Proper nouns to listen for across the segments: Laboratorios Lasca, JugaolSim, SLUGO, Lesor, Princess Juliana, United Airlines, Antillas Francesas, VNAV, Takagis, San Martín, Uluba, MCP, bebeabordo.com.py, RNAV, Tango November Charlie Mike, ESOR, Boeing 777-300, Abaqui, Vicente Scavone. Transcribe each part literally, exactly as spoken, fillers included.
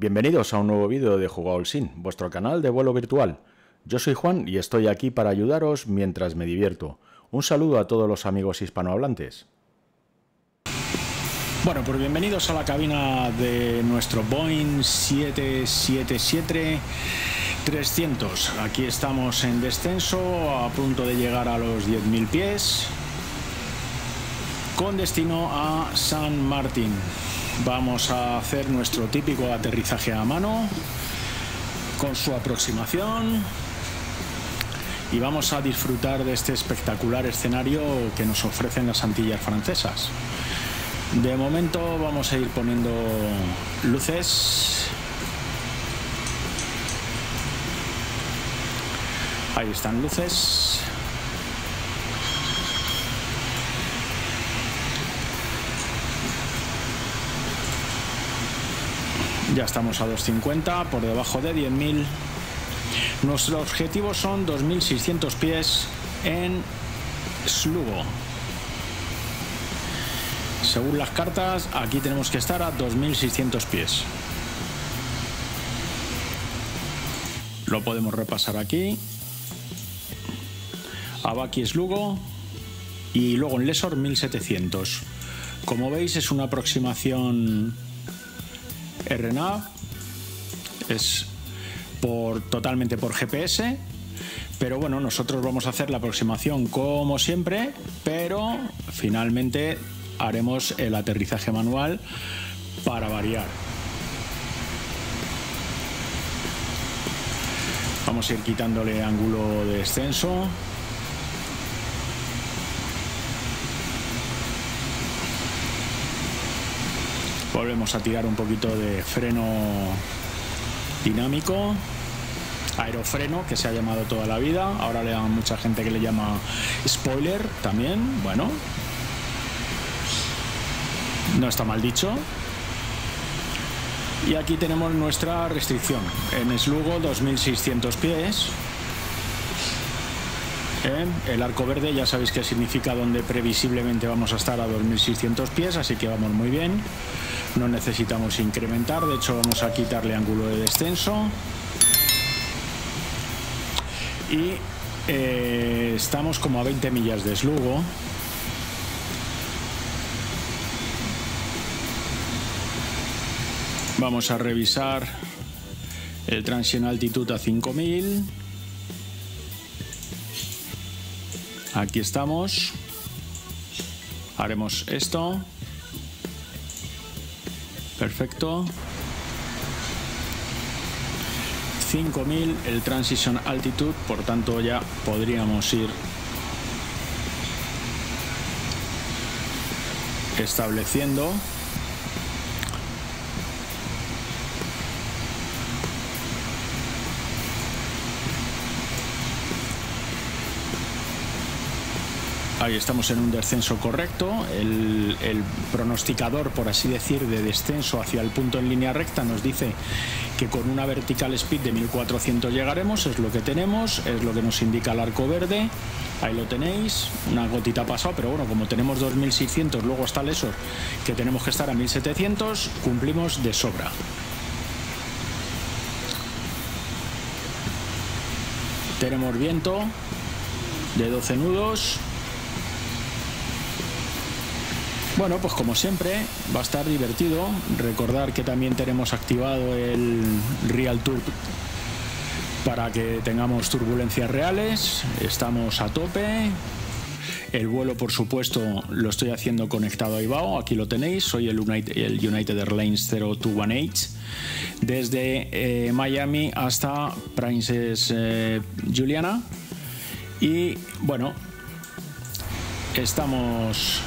Bienvenidos a un nuevo vídeo de JugaolSim, vuestro canal de vuelo virtual. Yo soy Juan y estoy aquí para ayudaros mientras me divierto. Un saludo a todos los amigos hispanohablantes. Bueno, pues bienvenidos a la cabina de nuestro Boeing siete siete siete trescientos. Aquí estamos en descenso, a punto de llegar a los diez mil pies, con destino a San Martín. Vamos a hacer nuestro típico aterrizaje a mano con su aproximación y vamos a disfrutar de este espectacular escenario que nos ofrecen las Antillas Francesas. De momento vamos a ir poniendo luces. Ahí están luces. Ya estamos a doscientos cincuenta, por debajo de diez mil. Nuestro objetivo son dos mil seiscientos pies en SLUGO. Según las cartas, aquí tenemos que estar a dos mil seiscientos pies. Lo podemos repasar aquí. Abaqui SLUGO y luego en Lesor mil setecientos. Como veis, es una aproximación R NAV, es por, totalmente por G P S, pero bueno, nosotros vamos a hacer la aproximación como siempre, pero finalmente haremos el aterrizaje manual para variar. Vamos a ir quitándole ángulo de descenso. Volvemos a tirar un poquito de freno dinámico, aerofreno, que se ha llamado toda la vida. Ahora le dan mucha gente que le llama spoiler también. Bueno, no está mal dicho. Y aquí tenemos nuestra restricción. En SLUGO dos mil seiscientos pies. ¿Eh? El arco verde ya sabéis que significa donde previsiblemente vamos a estar a dos mil seiscientos pies, así que vamos muy bien. No necesitamos incrementar, de hecho vamos a quitarle ángulo de descenso. Y eh, estamos como a veinte millas de SLUGO. Vamos a revisar el tránsito en altitud a cinco mil. Aquí estamos. Haremos esto. Perfecto. cinco mil el transition altitude, por tanto ya podríamos ir estableciendo. Ahí estamos en un descenso correcto. El, el pronosticador, por así decir, de descenso hacia el punto en línea recta nos dice que con una vertical speed de mil cuatrocientos llegaremos. Es lo que tenemos, es lo que nos indica el arco verde. Ahí lo tenéis, una gotita pasada, pero bueno, como tenemos dos mil seiscientos, luego está el ESOR, que tenemos que estar a mil setecientos, cumplimos de sobra. Tenemos viento de doce nudos. Bueno, pues como siempre va a estar divertido. Recordar que también tenemos activado el Real Turb para que tengamos turbulencias reales. Estamos a tope. El vuelo, por supuesto, lo estoy haciendo conectado a I V A O. Aquí lo tenéis. Soy el United, el United Airlines cero dos uno ocho. Desde eh, Miami hasta Princess eh, Juliana. Y bueno, estamos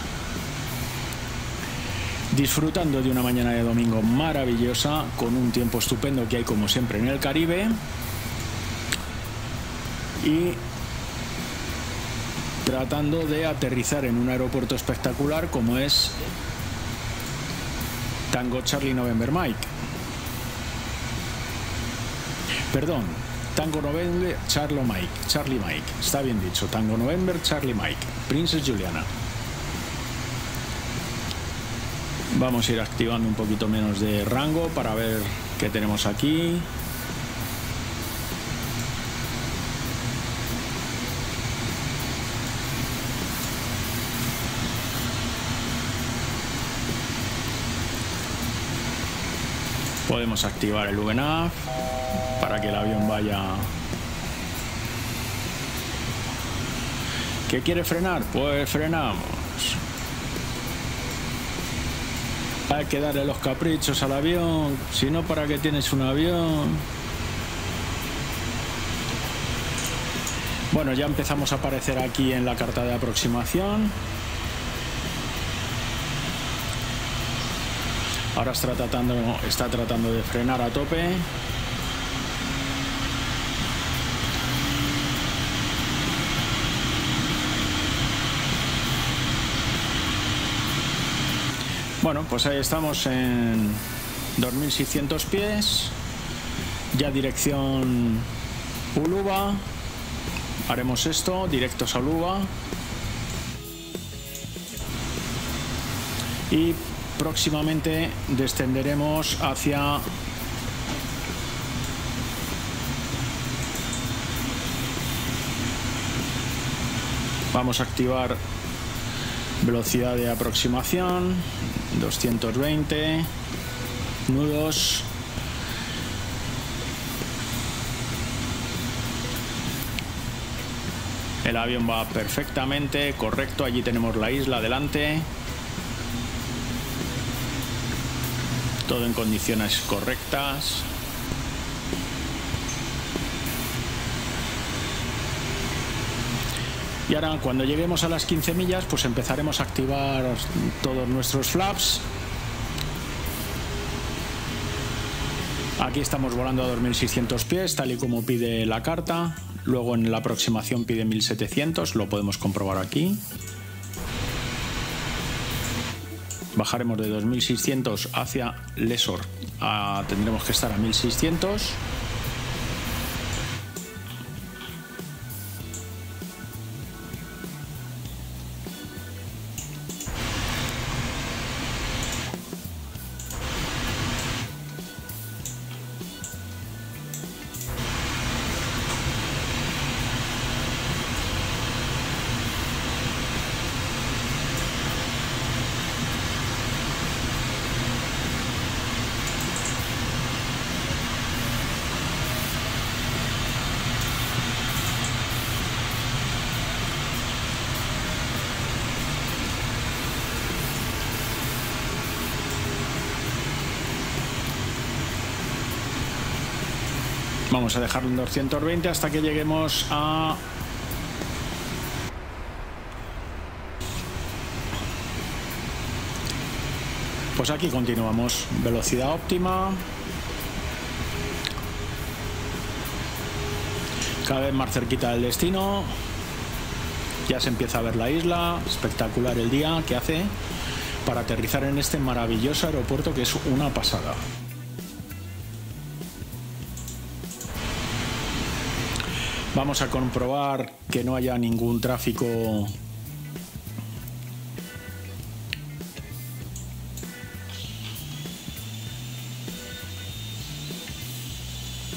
disfrutando de una mañana de domingo maravillosa, con un tiempo estupendo que hay como siempre en el Caribe, y tratando de aterrizar en un aeropuerto espectacular como es Tango Charlie November Mike. Perdón, Tango November Charlie Mike, Charlie Mike, está bien dicho, Tango November Charlie Mike, Princess Juliana. Vamos a ir activando un poquito menos de rango para ver ¿Qué tenemos aquí? Podemos activar el V NAV para que el avión vaya... ¿Qué quiere frenar? Pues frenamos. Hay que darle los caprichos al avión, si no, ¿para qué tienes un avión? Bueno, ya empezamos a aparecer aquí en la carta de aproximación. Ahora está tratando, está tratando de frenar a tope. Bueno, pues ahí estamos en dos mil seiscientos pies. Ya dirección Uluba. Haremos esto, directos a Uluba. Y próximamente descenderemos hacia vamos a activar velocidad de aproximación doscientos veinte nudos. El avión va perfectamente correcto. Allí tenemos la isla delante. Todo en condiciones correctas. Y ahora, cuando lleguemos a las quince millas, pues empezaremos a activar todos nuestros flaps. Aquí estamos volando a dos mil seiscientos pies, tal y como pide la carta. Luego en la aproximación pide mil setecientos, lo podemos comprobar aquí. Bajaremos de dos mil seiscientos hacia Lesor. Ah, tendremos que estar a mil seiscientos. Vamos a dejarlo en doscientos veinte hasta que lleguemos a pues aquí continuamos, velocidad óptima, cada vez más cerquita del destino. Ya se empieza a ver la isla. Espectacular el día que hace para aterrizar en este maravilloso aeropuerto, que es una pasada. Vamos a comprobar que no haya ningún tráfico.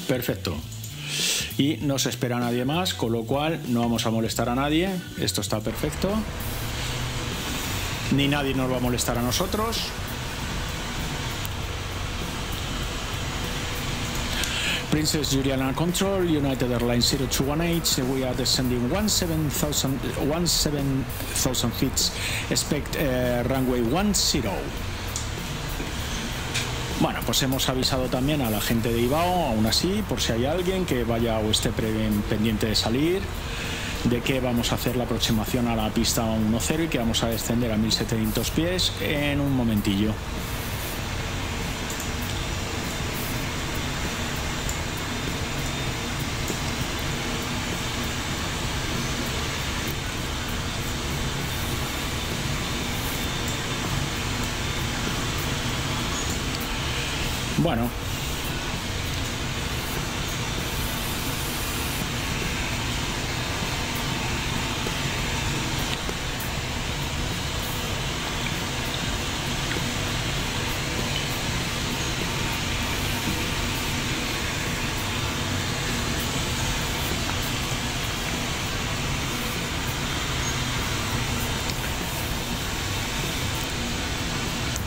Perfecto. Y no se espera a nadie más, con lo cual no vamos a molestar a nadie. Esto está perfecto. Ni nadie nos va a molestar a nosotros. Princess Juliana Control, United Airlines zero two one eight, we are descending seventeen thousand feet, expect uh, runway ten. Bueno, pues hemos avisado también a la gente de I V A O, aún así, por si hay alguien que vaya o esté pendiente de salir, de que vamos a hacer la aproximación a la pista diez y que vamos a descender a mil setecientos pies en un momentillo. Bueno,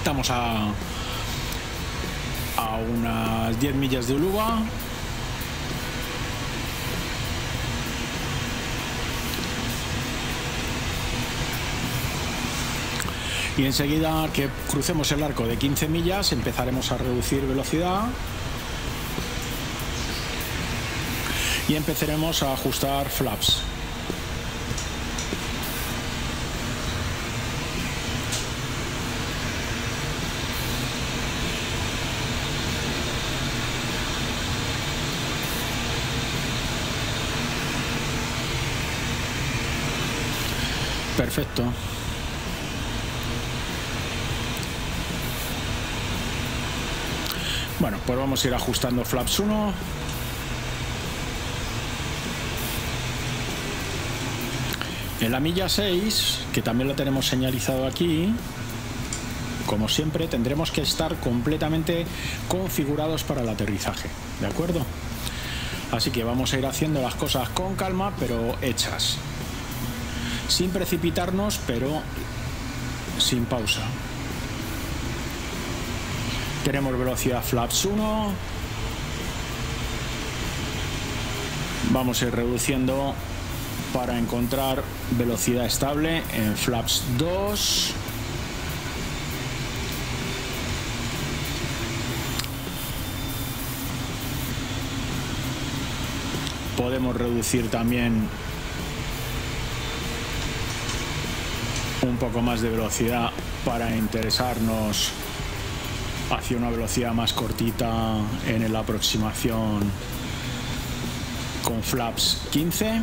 Estamos a, a unas diez millas de Uluba. Y enseguida que crucemos el arco de quince millas empezaremos a reducir velocidad y empezaremos a ajustar flaps. Perfecto. Bueno, pues vamos a ir ajustando flaps uno. En la milla seis, que también lo tenemos señalizado aquí, como siempre tendremos que estar completamente configurados para el aterrizaje, ¿de acuerdo? Así que vamos a ir haciendo las cosas con calma, pero hechas. Sin precipitarnos, pero sin pausa. Tenemos velocidad flaps uno. Vamos a ir reduciendo para encontrar velocidad estable en flaps dos. Podemos reducir también un poco más de velocidad para interesarnos hacia una velocidad más cortita en la aproximación con flaps quince.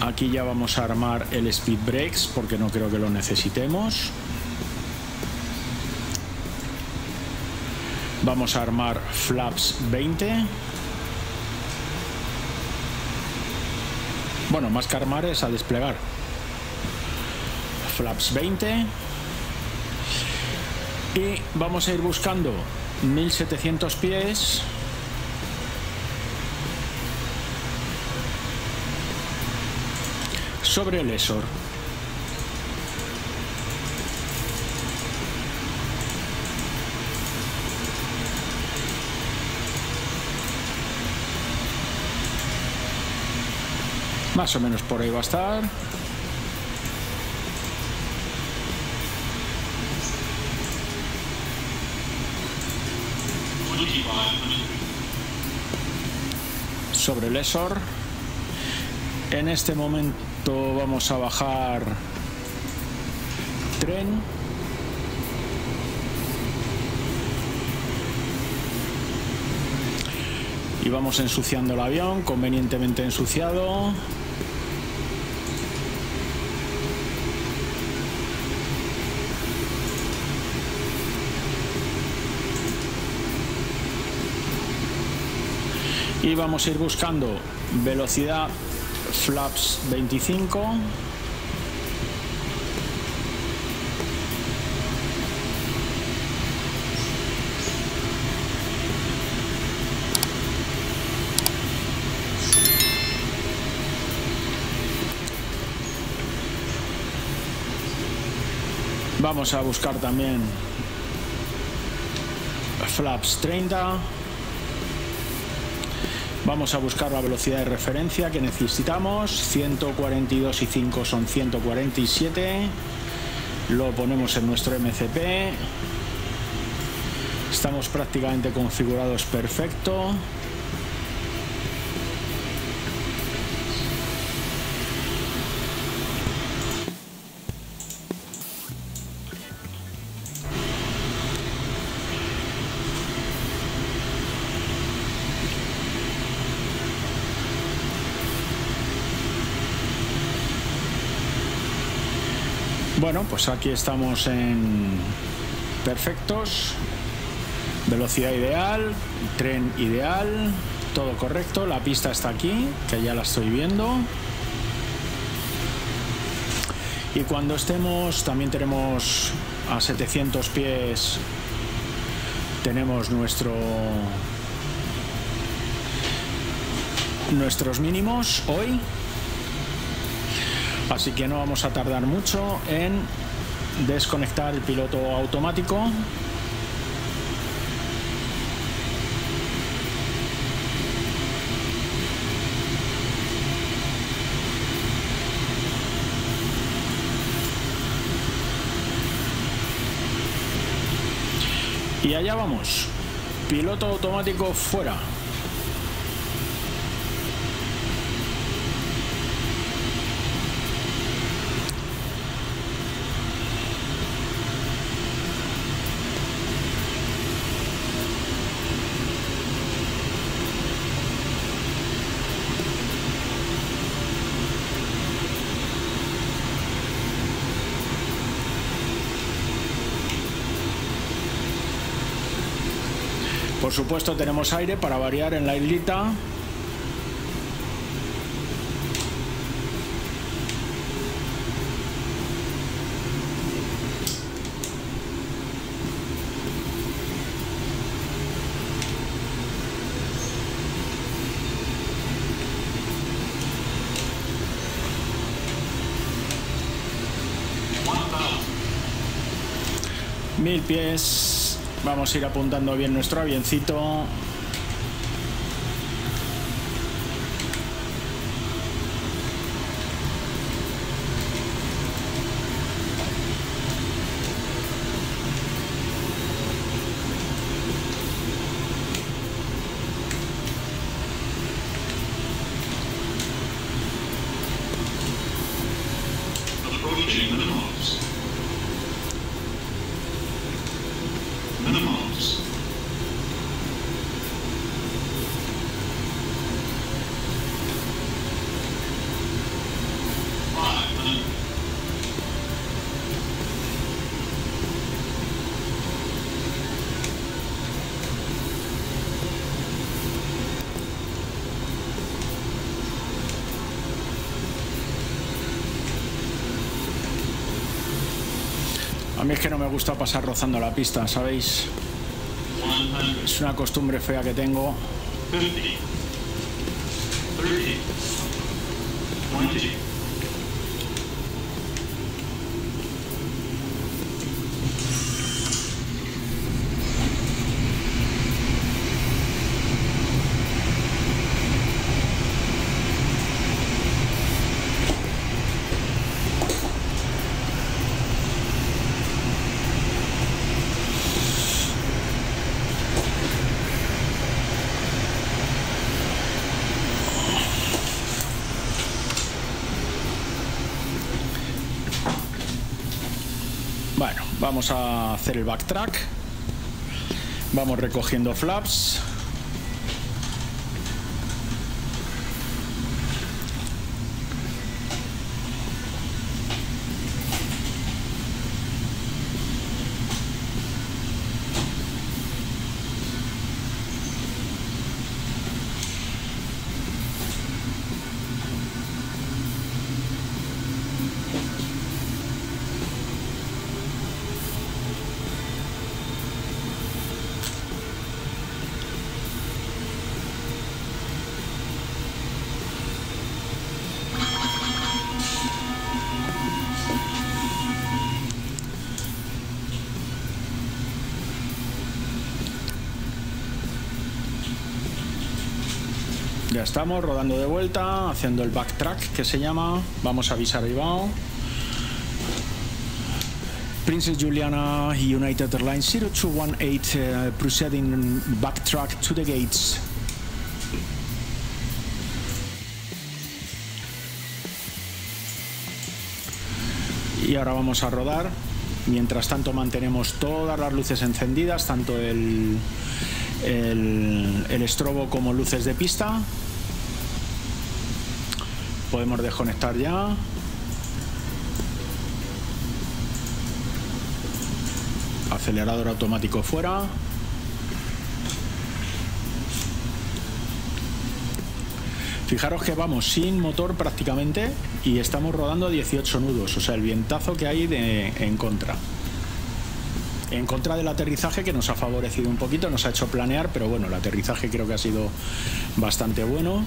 Aquí ya vamos a armar el speed brakes porque no creo que lo necesitemos. Vamos a armar flaps veinte. Bueno, más que armar es a desplegar. Flaps veinte. Y vamos a ir buscando mil setecientos pies. Sobre el E S O R. Más o menos por ahí va a estar. Sobre el Lesor. En este momento vamos a bajar tren. Y vamos ensuciando el avión, convenientemente ensuciado. Y vamos a ir buscando velocidad flaps veinticinco. Vamos a buscar también flaps treinta. Vamos a buscar la velocidad de referencia que necesitamos. ciento cuarenta y dos y cinco son ciento cuarenta y siete. Lo ponemos en nuestro M C P. Estamos prácticamente configurados perfecto. Bueno, pues aquí estamos en perfectos, velocidad ideal, tren ideal, todo correcto, la pista está aquí, que ya la estoy viendo. Y cuando estemos, también tenemos a setecientos pies, tenemos nuestro, nuestros mínimos hoy. Así que no vamos a tardar mucho en desconectar el piloto automático. Y allá vamos. Piloto automático fuera. Por supuesto tenemos aire para variar en la islita. Mil pies. Vamos a ir apuntando bien nuestro avioncito. A mí es que no me gusta pasar rozando la pista, ¿sabéis? Es una costumbre fea que tengo. Vamos a hacer el backtrack. Vamos recogiendo flaps. Ya estamos rodando de vuelta, haciendo el backtrack que se llama. Vamos a avisar a I V A O. Princess Juliana, United Airlines zero two one eight, uh, proceeding backtrack to the gates. Y ahora vamos a rodar. Mientras tanto mantenemos todas las luces encendidas, tanto el, el, el estrobo como luces de pista. Podemos desconectar ya. Acelerador automático fuera. Fijaros que vamos sin motor prácticamente y estamos rodando a dieciocho nudos. O sea, el vientazo que hay de, en contra. En contra del aterrizaje, que nos ha favorecido un poquito, nos ha hecho planear, pero bueno, el aterrizaje creo que ha sido bastante bueno.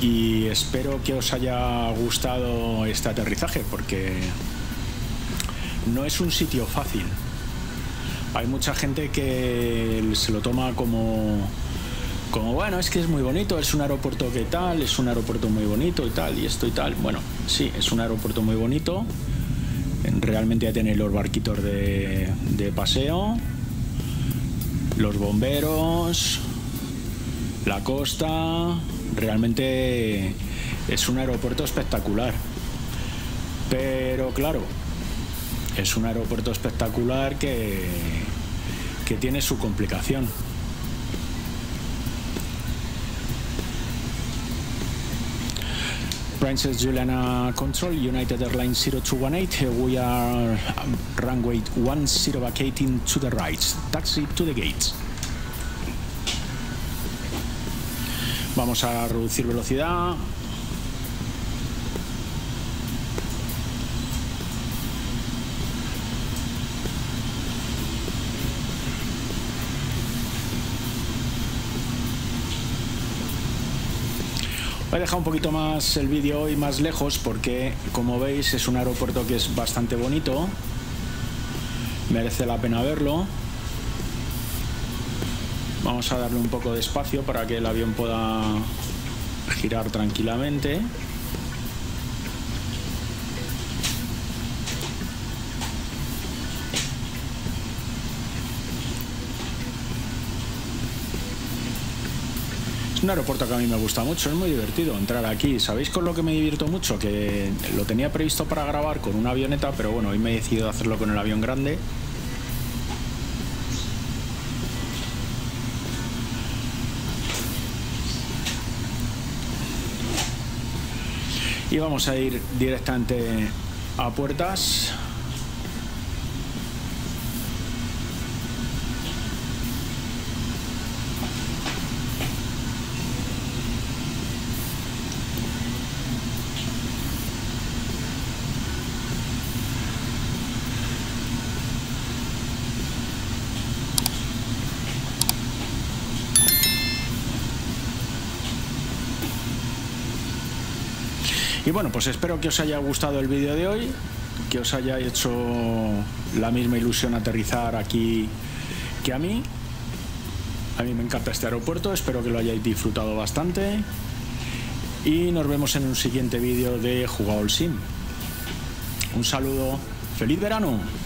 y espero que os haya gustado este aterrizaje, porque no es un sitio fácil. Hay mucha gente que se lo toma como, como bueno, es que es muy bonito, es un aeropuerto que tal, es un aeropuerto muy bonito y tal, y esto y tal. Bueno, sí, es un aeropuerto muy bonito, realmente ya tenéis los barquitos de, de paseo, los bomberos, la costa. Realmente es un aeropuerto espectacular, pero claro, es un aeropuerto espectacular que, que tiene su complicación. Princess Juliana Control, United Airlines zero two one eight, we are runway ten vacating to the right, taxi to the gates. Vamos a reducir velocidad. He dejado un poquito más el vídeo hoy más lejos porque, como veis, es un aeropuerto que es bastante bonito, merece la pena verlo. Vamos a darle un poco de espacio para que el avión pueda girar tranquilamente. Es un aeropuerto que a mí me gusta mucho, es muy divertido entrar aquí. ¿Sabéis con lo que me divierto mucho? Que lo tenía previsto para grabar con una avioneta, pero bueno, hoy me he decidido hacerlo con el avión grande. Y vamos a ir directamente a puertas. Y bueno, pues espero que os haya gustado el vídeo de hoy, que os haya hecho la misma ilusión aterrizar aquí que a mí. A mí me encanta este aeropuerto, espero que lo hayáis disfrutado bastante. Y nos vemos en un siguiente vídeo de JugaolSim. Un saludo, ¡feliz verano!